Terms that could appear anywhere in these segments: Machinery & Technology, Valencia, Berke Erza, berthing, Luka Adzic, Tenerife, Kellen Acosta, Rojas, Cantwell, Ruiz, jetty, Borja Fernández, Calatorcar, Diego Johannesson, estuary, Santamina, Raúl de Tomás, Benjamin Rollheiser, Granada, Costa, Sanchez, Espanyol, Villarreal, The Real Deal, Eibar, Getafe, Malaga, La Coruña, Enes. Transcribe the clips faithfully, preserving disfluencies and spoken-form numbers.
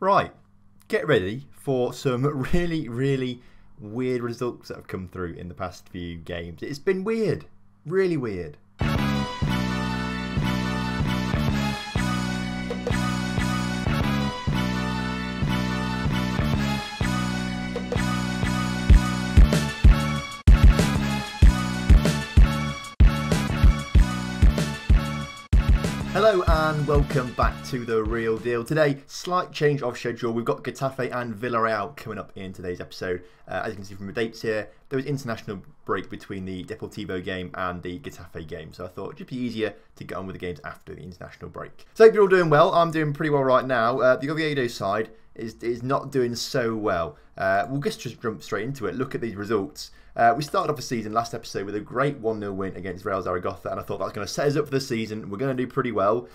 Right, get ready for some really, really weird results that have come through in the past few games. It's been weird, really weird. Hello and welcome back to The Real Deal. Today, slight change of schedule. We've got Getafe and Villarreal coming up in today's episode. Uh, as you can see from the dates here, there was international break between the Deportivo game and the Getafe game. So I thought it'd just be easier to get on with the games after the international break. So I hope you're all doing well. I'm doing pretty well right now. Uh, the Oviedo side is, is not doing so well. Uh, we'll just jump straight into it. Look at these results. Uh, we started off the season last episode with a great one nil win against Real Zaragoza, and I thought that was going to set us up for the season. We're going to do pretty well.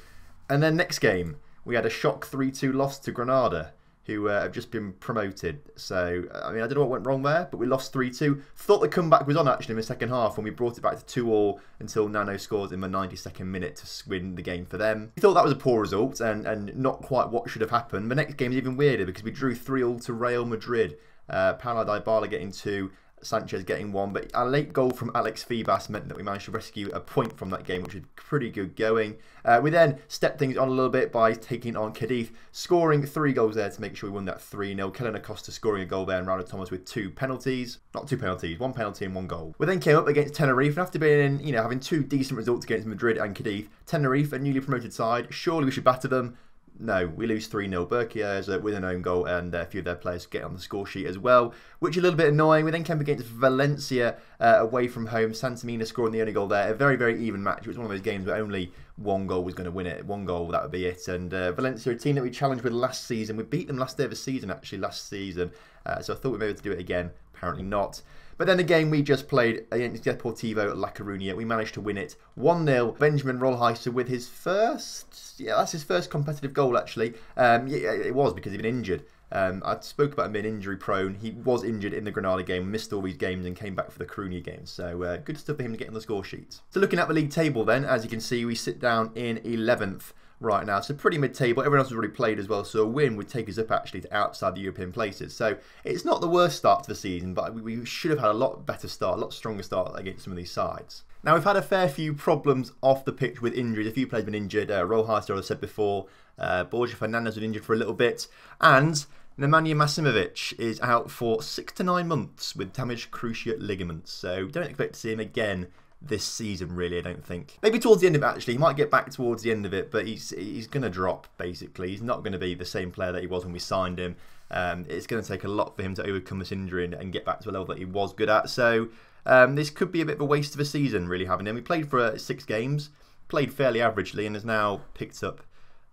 And then next game, we had a shock three two loss to Granada, who uh, have just been promoted. So, I mean, I don't know what went wrong there, but we lost three two. Thought the comeback was on, actually, in the second half when we brought it back to two all until Nano scored in the ninety-second minute to win the game for them. We thought that was a poor result and, and not quite what should have happened. The next game is even weirder because we drew three all to Real Madrid. Uh, Paulo Dybala getting two. Sanchez getting one, but a late goal from Álex Fibas meant that we managed to rescue a point from that game, which was pretty good going. Uh, we then stepped things on a little bit by taking on Cadiz, scoring three goals there to make sure we won that three nil. Kellen Acosta scoring a goal there and Raúl de Tomás with two penalties. Not two penalties, one penalty and one goal. We then came up against Tenerife, and after being, in, you know, having two decent results against Madrid and Cadiz, Tenerife, a newly promoted side, surely we should batter them. No, we lose three nil. Borja with an own goal and a few of their players get on the score sheet as well, which is a little bit annoying. We then came against Valencia uh, away from home. Santamina scoring the only goal there. A very, very even match. It was one of those games where only one goal was going to win it. One goal, that would be it. And uh, Valencia, a team that we challenged with last season. We beat them last day of the season, actually, last season. Uh, so I thought we were able to do it again. Apparently not. But then the game we just played against Deportivo at La Coruña, we managed to win it one nil. Benjamin Rollheiser with his first, yeah, that's his first competitive goal actually. Um, yeah, it was because he'd been injured. Um, I spoke about him being injury prone. He was injured in the Granada game, missed all these games and came back for the Coruña game. So uh, good stuff for him to get on the score sheets. So looking at the league table then, as you can see, we sit down in eleventh. Right now, so pretty mid-table. Everyone else has already played as well, so a win would take us up actually to outside the European places. So it's not the worst start to the season, but we should have had a lot better start, a lot stronger start against some of these sides. Now, we've had a fair few problems off the pitch with injuries. A few players have been injured. Uh, Rollheiser, I've said before. Uh, Borja Fernández was injured for a little bit. And Nemanja Maksimović is out for six to nine months with damaged cruciate ligaments. So don't expect to see him again this season, really, I don't think. Maybe towards the end of it, actually. He might get back towards the end of it, but he's he's going to drop, basically. He's not going to be the same player that he was when we signed him. Um, it's going to take a lot for him to overcome this injury and, and get back to a level that he was good at. So um, this could be a bit of a waste of a season, really, having him. We played for uh, six games, played fairly averagely, and has now picked up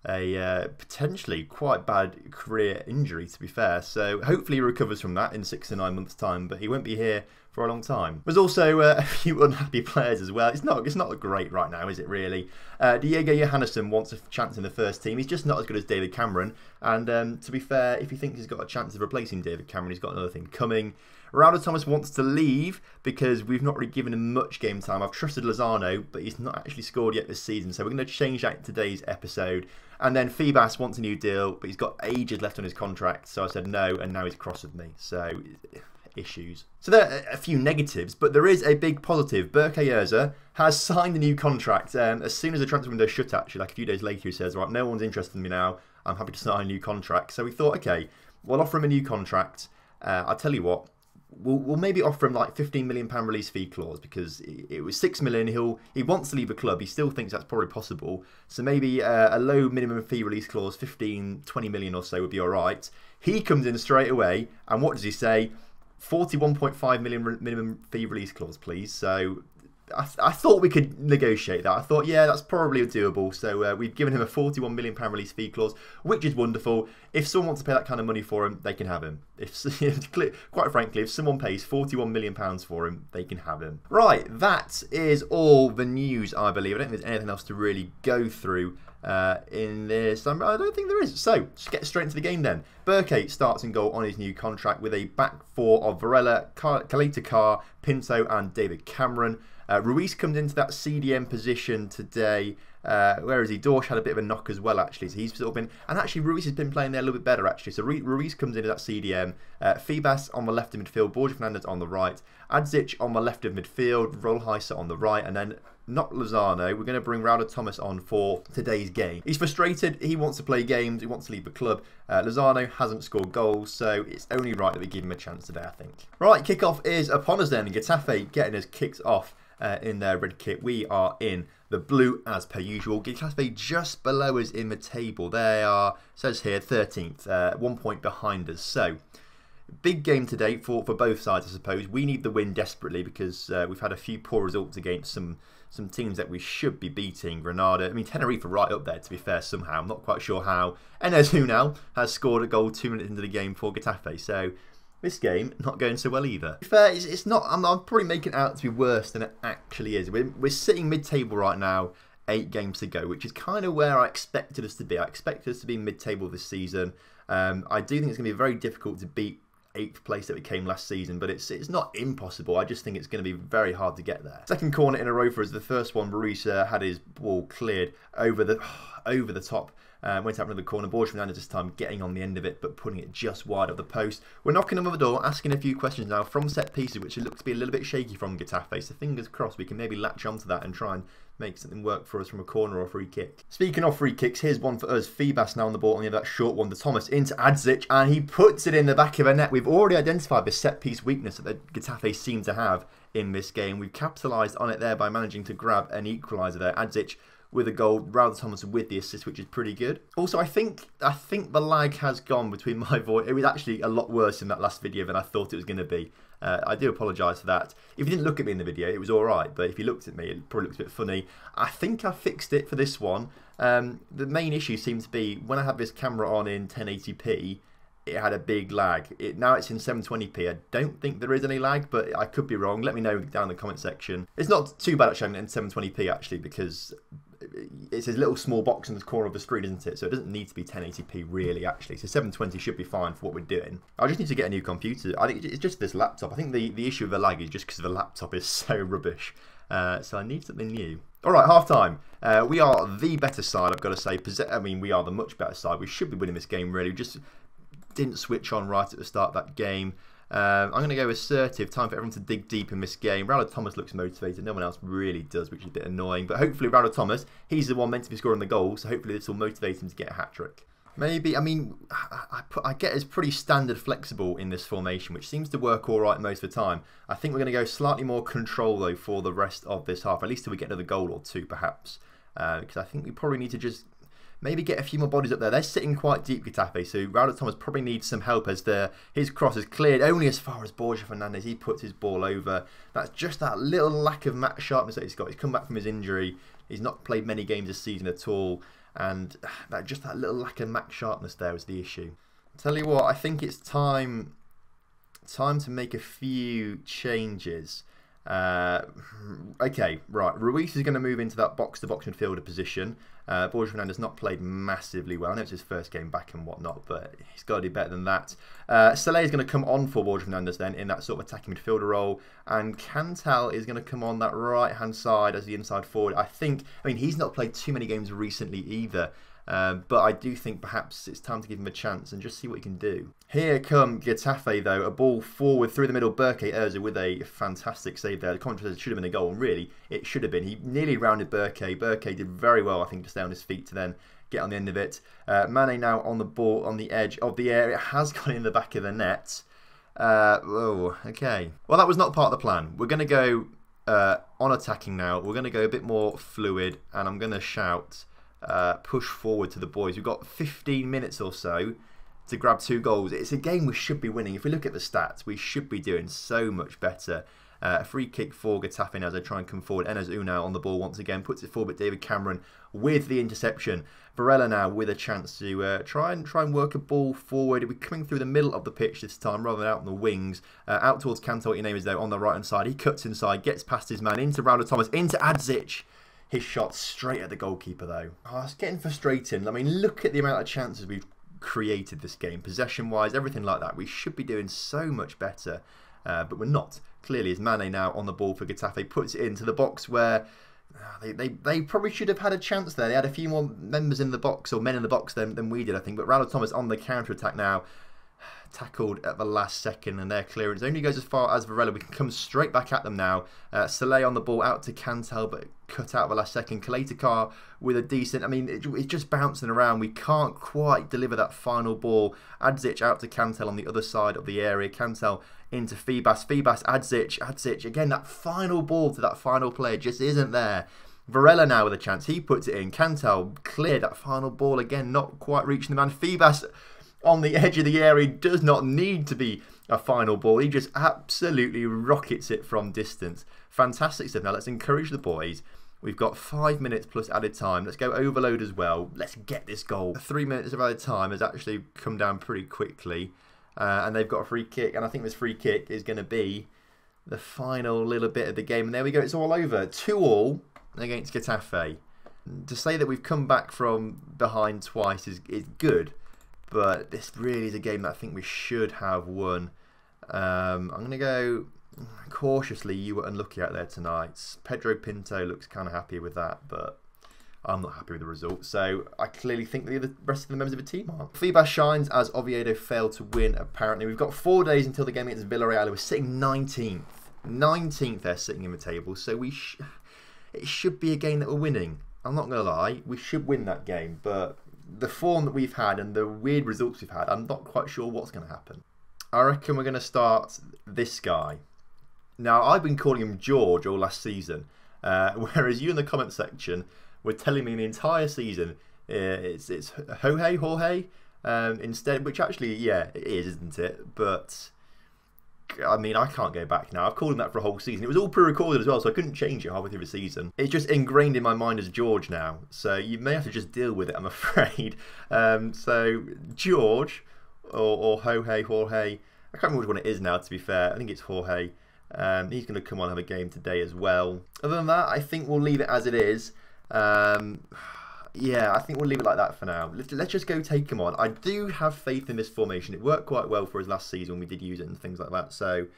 a uh, potentially quite bad career injury, to be fair. So hopefully he recovers from that in six to nine months' time, but he won't be here for a long time. There's also uh, a few unhappy players as well. It's not it's not great right now, is it really? Uh, Diego Johannesson wants a chance in the first team. He's just not as good as David Cameron. And um, to be fair, if he thinks he's got a chance of replacing David Cameron, he's got another thing coming. Raúl de Tomás wants to leave because we've not really given him much game time. I've trusted Lozano, but he's not actually scored yet this season. So we're going to change that in today's episode. And then Fibas wants a new deal, but he's got ages left on his contract. So I said no, and now he's cross with me. So issues. So there are a few negatives, but there is a big positive. Borja has signed a new contract. Um, as soon as the transfer window shut, actually, like a few days later, he says, right, no one's interested in me now. I'm happy to sign a new contract. So we thought, okay, we'll offer him a new contract. Uh, I'll tell you what, We'll, we'll maybe offer him like fifteen million pound release fee clause because it was six million pound. He'll, he wants to leave the club. He still thinks that's probably possible. So maybe uh, a low minimum fee release clause, fifteen, twenty million or so would be all right. He comes in straight away. And what does he say? forty-one point five million pound minimum fee release clause, please. So I, th I thought we could negotiate that. I thought, yeah, that's probably doable. So uh, we've given him a forty-one million pound release fee clause, which is wonderful. If someone wants to pay that kind of money for him, they can have him. If quite frankly, if someone pays forty-one million pounds for him, they can have him. Right, that is all the news, I believe. I don't think there's anything else to really go through uh, in this. I don't think there is. So let's get straight into the game then. Borja starts in goal on his new contract with a back four of Varela, Calatorcar, Pinto and David Cameron. Uh, Ruiz comes into that C D M position today Uh, where is he? Dorsch had a bit of a knock as well, actually. So he's sort of been... And actually, Ruiz has been playing there a little bit better, actually. So Ruiz comes in at that C D M. Uh, Fibas on the left of midfield. Borja Fernández on the right. Adzic on the left of midfield. Rolheiser on the right. And then... not Lozano. We're going to bring Raúl de Tomás on for today's game. He's frustrated. He wants to play games. He wants to leave the club. Uh, Lozano hasn't scored goals, so it's only right that we give him a chance today, I think. Right, kickoff is upon us then. Getafe getting us kicked off uh, in their red kit. We are in the blue as per usual. Getafe just below us in the table. They are, says here, thirteenth, uh, one point behind us. So... big game today for, for both sides, I suppose. We need the win desperately because uh, we've had a few poor results against some some teams that we should be beating. Granada, I mean, Tenerife are right up there, to be fair, somehow. I'm not quite sure how. Enes, who now has scored a goal two minutes into the game for Getafe. So this game, not going so well either. To be fair, it's, it's not, I'm, I'm probably making it out to be worse than it actually is. We're, we're sitting mid-table right now, eight games to go, which is kind of where I expected us to be. I expected us to be mid-table this season. Um, I do think it's going to be very difficult to beat eighth place that we came last season, but it's it's not impossible. I just think it's going to be very hard to get there. Second corner in a row for us. The first one, Ruiz uh, had his ball cleared over the over the top. Uh, went out another corner. Borja Fernandes this time getting on the end of it, but putting it just wide of the post. We're knocking on the door, asking a few questions now from set pieces, which look to be a little bit shaky from Getafe. So fingers crossed we can maybe latch onto that and try and make something work for us from a corner or a free kick. Speaking of free kicks, here's one for us. Fibas now on the ball on the end of that short one. The Thomas into Adzic, and he puts it in the back of a net. We've already identified the set piece weakness that the Getafe seem to have in this game. We've capitalised on it there by managing to grab an equaliser there. Adzic with a goal, Raúl de Tomás with the assist, which is pretty good. Also, I think I think the lag has gone between my voice. It was actually a lot worse in that last video than I thought it was going to be. Uh, I do apologise for that. If you didn't look at me in the video, it was all right. But if you looked at me, it probably looks a bit funny. I think I fixed it for this one. Um, the main issue seemed to be when I had this camera on in ten eighty p, it had a big lag. It, now it's in seven twenty p. I don't think there is any lag, but I could be wrong. Let me know down in the comment section. It's not too bad at showing it in seven twenty p, actually, because... it's a little small box in the corner of the screen, isn't it? So it doesn't need to be ten eighty p really, actually. So seven twenty should be fine for what we're doing. I just need to get a new computer. I think it's just this laptop. I think the, the issue of the lag is just because the laptop is so rubbish. Uh, so I need something new. All right, half-time. Uh, we are the better side, I've got to say. I mean, we are the much better side. We should be winning this game, really. We just didn't switch on right at the start of that game. Um, I'm going to go assertive. Time for everyone to dig deep in this game. Raúl de Tomás looks motivated. No one else really does, which is a bit annoying. But hopefully Raúl de Tomás, he's the one meant to be scoring the goal, so hopefully this will motivate him to get a hat-trick. Maybe, I mean, I, I, I get it's pretty standard flexible in this formation, which seems to work all right most of the time. I think we're going to go slightly more control, though, for the rest of this half, at least till we get another goal or two, perhaps. Uh, because I think we probably need to just... maybe get a few more bodies up there. They're sitting quite deep, Getafe, so Raúl de Tomás probably needs some help as the, his cross is cleared only as far as Borja Fernández. He puts his ball over. That's just that little lack of match sharpness that he's got. He's come back from his injury. He's not played many games this season at all. And that just that little lack of match sharpness there is the issue. I'll tell you what, I think it's time, time to make a few changes. Uh, okay, right. Ruiz is going to move into that box-to-box midfielder position. Uh, Borja Fernandes not played massively well. I know it's his first game back and whatnot, but he's got to do better than that. Uh, Saleh is going to come on for Borja Fernandes then in that sort of attacking midfielder role, and Cantal is going to come on that right-hand side as the inside forward. I think. I mean, he's not played too many games recently either. Uh, but I do think perhaps it's time to give him a chance and just see what he can do. Here come Getafe, though. A ball forward through the middle. Berke Erza with a fantastic save there. The contrast should have been a goal, and really, it should have been. He nearly rounded Berke. Berke did very well, I think, to stay on his feet to then get on the end of it. Uh, Mane now on the ball, on the edge of the area. It has gone in the back of the net. Uh, oh, okay. Well, that was not part of the plan. We're going to go uh, on attacking now. We're going to go a bit more fluid, and I'm going to shout... Uh, push forward to the boys. We've got fifteen minutes or so to grab two goals. It's a game we should be winning. If we look at the stats, we should be doing so much better. Uh, free kick for Getafe now as they try and come forward. Enes Unal on the ball once again. Puts it forward, but David Cameron with the interception. Varela now with a chance to uh, try and try and work a ball forward. We're coming through the middle of the pitch this time rather than out on the wings. Uh, out towards Cantwell, your name is there, on the right-hand side. He cuts inside, gets past his man, into Raúl de Tomás, into Adzic. His shot straight at the goalkeeper, though. Oh, it's getting frustrating. I mean, look at the amount of chances we've created this game. Possession-wise, everything like that. We should be doing so much better, uh, but we're not. Clearly, as Mane now on the ball for Getafe puts it into the box where They, they they probably should have had a chance there. They had a few more members in the box, or men in the box, than, than we did, I think. But Raúl de Tomás on the counter-attack now. Tackled at the last second, and their clearance only goes as far as Varela. We can come straight back at them now. Uh, Saleh on the ball out to Cantel, but cut out at the last second. Calatorcar with a decent, I mean, it, it's just bouncing around. We can't quite deliver that final ball. Adzic out to Cantel on the other side of the area. Cantel into Fibas. Fibas, Adzic, Adzic. Again, that final ball to that final player just isn't there. Varela now with a chance. He puts it in. Cantel cleared that final ball again, not quite reaching the man. Fibas on the edge of the area, does not need to be a final ball. He just absolutely rockets it from distance. Fantastic stuff. Now let's encourage the boys. We've got five minutes plus added time. Let's go overload as well. Let's get this goal. Three minutes of added time has actually come down pretty quickly. Uh, and they've got a free kick. And I think this free kick is going to be the final little bit of the game. And there we go. It's all over. Two all against Getafe. To say that we've come back from behind twice is, is good. But this really is a game that I think we should have won. Um, I'm going to go cautiously. You were unlucky out there tonight. Pedro Pinto looks kind of happy with that, but I'm not happy with the result. So I clearly think the other, rest of the members of the team aren't. Fibas shines as Oviedo failed to win, apparently. We've got four days until the game against Villarreal. We're sitting nineteenth. nineteenth they're sitting in the table. So we sh it should be a game that we're winning. I'm not going to lie. We should win that game, but the form that we've had and the weird results we've had, I'm not quite sure what's going to happen. I reckon we're going to start this guy. Now, I've been calling him George all last season, uh, whereas you in the comment section were telling me the entire season uh, it's it's Jorge, Jorge um, instead, which actually, yeah, it is, isn't it? But I mean, I can't go back now. I've called him that for a whole season. It was all pre-recorded as well, so I couldn't change it halfway through the season. It's just ingrained in my mind as George now. So you may have to just deal with it, I'm afraid. Um, so George, or, or Jorge, Jorge. I can't remember which one it is now, to be fair. I think it's Jorge. Um, he's going to come on and have a game today as well. Other than that, I think we'll leave it as it is. Um, yeah, I think we'll leave it like that for now. Let's, let's just go take him on. I do have faith in this formation. It worked quite well for us last season. We did use it and things like that. So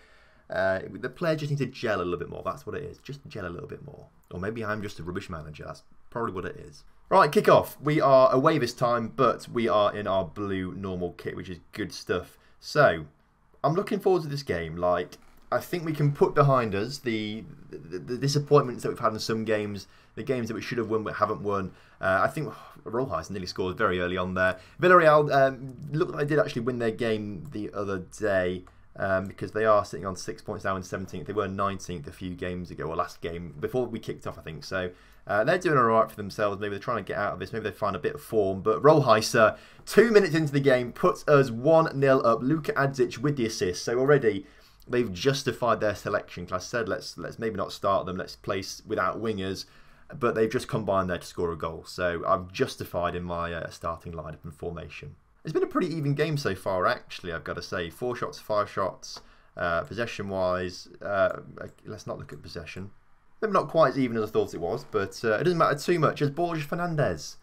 uh, the player just needs to gel a little bit more. That's what it is. Just gel a little bit more. Or maybe I'm just a rubbish manager. That's probably what it is. Right, kick off. We are away this time, but we are in our blue normal kit, which is good stuff. So I'm looking forward to this game. Like, I think we can put behind us the, the, the disappointments that we've had in some games, the games that we should have won but haven't won. Uh, I think oh, Rojas nearly scored very early on there. Villarreal um, looked like they did actually win their game the other day um, because they are sitting on six points now in seventeenth. They were nineteenth a few games ago, or last game, before we kicked off, I think. So uh, they're doing all right for themselves. Maybe they're trying to get out of this. Maybe they find a bit of form. But Rojas, uh, two minutes into the game, puts us one nil up. Luka Adzic with the assist. So already they've justified their selection. Because I said, let's let's maybe not start them. Let's play without wingers. But they've just combined there to score a goal. So I've justified in my uh, starting lineup and formation. It's been a pretty even game so far, actually, I've got to say. Four shots, five shots. Uh, Possession-wise, uh, let's not look at possession. Maybe not quite as even as I thought it was. But uh, it doesn't matter too much. As Borja Fernández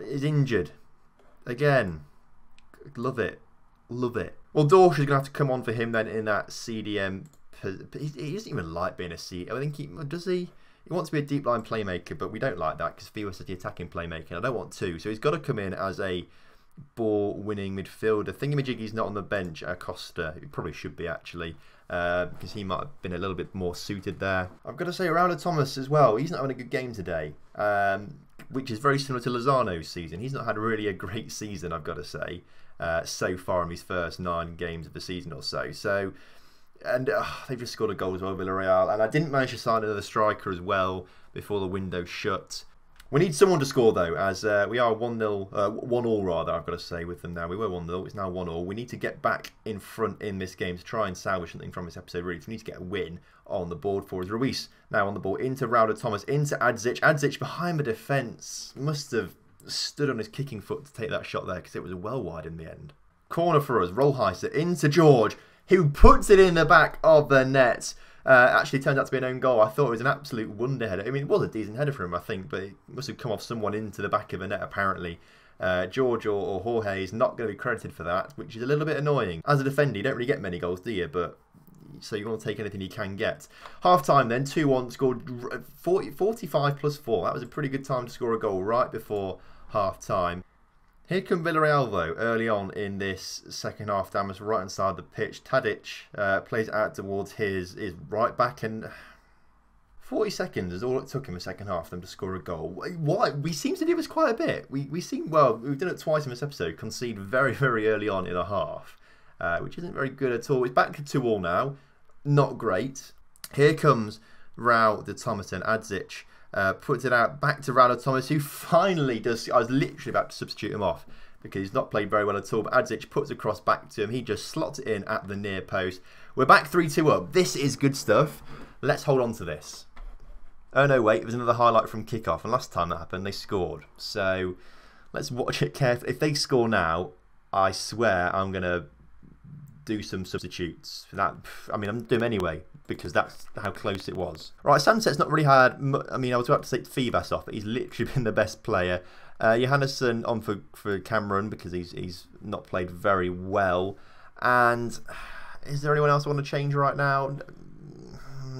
is injured. Again. Love it. Love it. Well, Dorsch is going to have to come on for him then in that C D M. He doesn't even like being a C D M. I think he does. He he wants to be a deep line playmaker, but we don't like that because Fibas is the attacking playmaker. I don't want to, so he's got to come in as a ball-winning midfielder. Thingamajiggy's not on the bench. Acosta, he probably should be actually, uh, because he might have been a little bit more suited there. I've got to say, Raúl de Tomás as well. He's not having a good game today, um, which is very similar to Lozano's season. He's not had really a great season, I've got to say. Uh, so far in his first nine games of the season or so. So, and uh, they've just scored a goal as well, Villarreal. And I didn't manage to sign another striker as well before the window shut. We need someone to score though, as uh, we are one nil, uh, one all rather, I've got to say, with them now. We were one nil, it's now one all. We need to get back in front in this game to try and salvage something from this episode, really. So we need to get a win on the board for us. Ruiz now on the ball, into Raúl de Tomás, into Adzic. Adzic behind the defence. Must have stood on his kicking foot to take that shot there because it was well wide in the end. Corner for us. Rollheiser into George, who puts it in the back of the net. Uh, actually turned out to be an own goal. I thought it was an absolute wonder header. I mean, it was a decent header for him, I think, but it must have come off someone into the back of the net, apparently. Uh, George or, or Jorge is not going to be credited for that, which is a little bit annoying. As a defender, you don't really get many goals, do you? But so you want to take anything you can get. Half-time then, two one, scored forty, forty-five plus four. That was a pretty good time to score a goal right before half-time. Here come Villarreal though, early on in this second half, down this right inside the pitch. Tadic uh, plays out towards his, his right back, and forty seconds is all it took in the second half for them to score a goal. What we seem to do is quite a bit. We, we seem, well, we've done it twice in this episode, concede very, very early on in a half, uh, which isn't very good at all. It's back to two all now. Not great. Here comes Raúl de Tomás, and Adzic uh, puts it out back to Raúl de Tomás, who finally does. I was literally about to substitute him off because he's not played very well at all, but Adzic puts a cross back to him. He just slots it in at the near post. We're back three two up. This is good stuff. Let's hold on to this. Oh no, wait, it was another highlight from kickoff, and last time that happened, they scored. So let's watch it carefully. If they score now, I swear I'm going to do some substitutes. For that, I mean, I'm doing them anyway, because that's how close it was. Right, Sanchez not really had, I mean, I was about to take Fibas off, but he's literally been the best player. Uh, Johannesson on for, for Cameron, because he's, he's not played very well. And is there anyone else I want to change right now?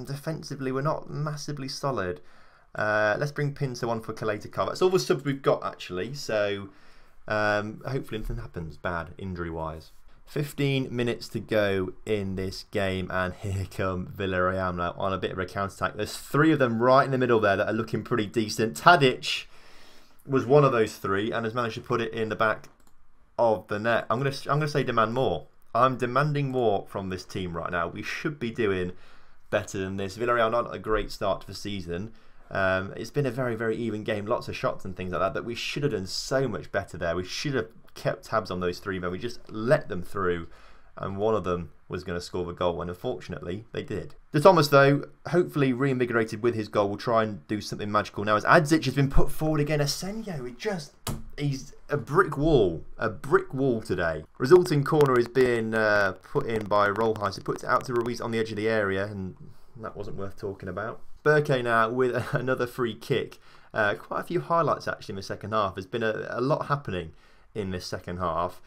Defensively, we're not massively solid. Uh, let's bring Pinto on for Calatorcar. That's all the subs we've got, actually. So um, hopefully nothing happens bad injury-wise. fifteen minutes to go in this game, and here come Villarreal now on a bit of a counter-attack. There's three of them right in the middle there that are looking pretty decent. Tadic was one of those three and has managed to put it in the back of the net. I'm gonna, I'm gonna say demand more. I'm demanding more from this team right now. We should be doing better than this. Villarreal not a great start to the season. Um, it's been a very, very even game. Lots of shots and things like that, but we should have done so much better there. We should have kept tabs on those three, but we just let them through, and one of them was going to score the goal, and unfortunately, they did. De Tomás, though, hopefully reinvigorated with his goal, will try and do something magical now, as Adzic has been put forward again. Asenio, he just, he's a brick wall, a brick wall today. Resulting corner is being uh, put in by Rollheis. He puts it out to Ruiz on the edge of the area, and that wasn't worth talking about. Berke now with another free kick. Uh, quite a few highlights, actually, in the second half. There's been a, a lot happening in this second half.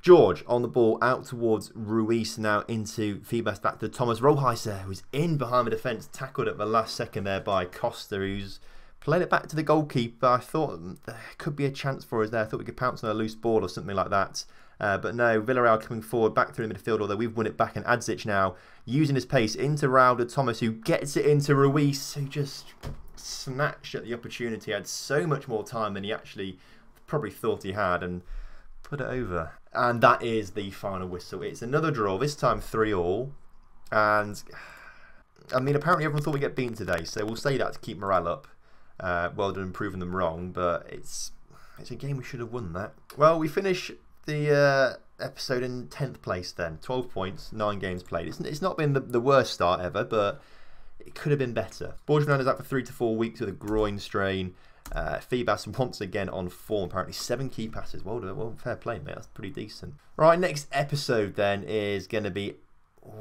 George on the ball out towards Ruiz, now into Fibas, back to Tomás. Rollheiser, who's in behind the defence, tackled at the last second there by Costa, who's played it back to the goalkeeper. I thought there could be a chance for us there. I thought we could pounce on a loose ball or something like that. Uh, but no, Villarreal coming forward, back through the midfield, although we've won it back. And Adzic now using his pace into Raúl de Tomás, who gets it into Ruiz, who just snatched at the opportunity. He had so much more time than he actually probably thought he had, and put it over. And that is the final whistle. It's another draw, this time three all. And, I mean, apparently everyone thought we'd get beaten today, so we'll say that to keep morale up. Uh, well done, proving them wrong, but it's it's a game we should have won that. Well, we finish the uh, episode in tenth place then. twelve points, nine games played. It's, it's not been the, the worst start ever, but it could have been better. Borja Fernández out for three to four weeks with a groin strain. Uh, Fibas once again on form, apparently seven key passes. Well done, well, fair play, mate. That's pretty decent. Right, next episode then is going to be. Oh,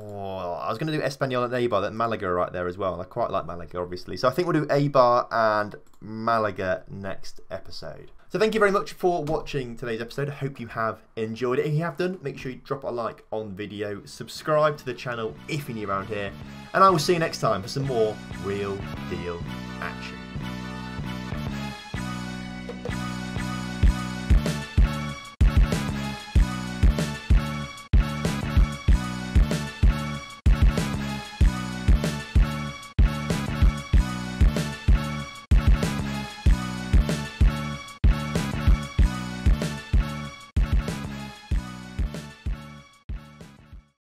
I was going to do Espanyol and Eibar, that Malaga right there as well. And I quite like Malaga, obviously. So I think we'll do Eibar and Malaga next episode. So thank you very much for watching today's episode. I hope you have enjoyed it. If you have done, make sure you drop a like on the video. Subscribe to the channel if you're new around here. And I will see you next time for some more real deal action.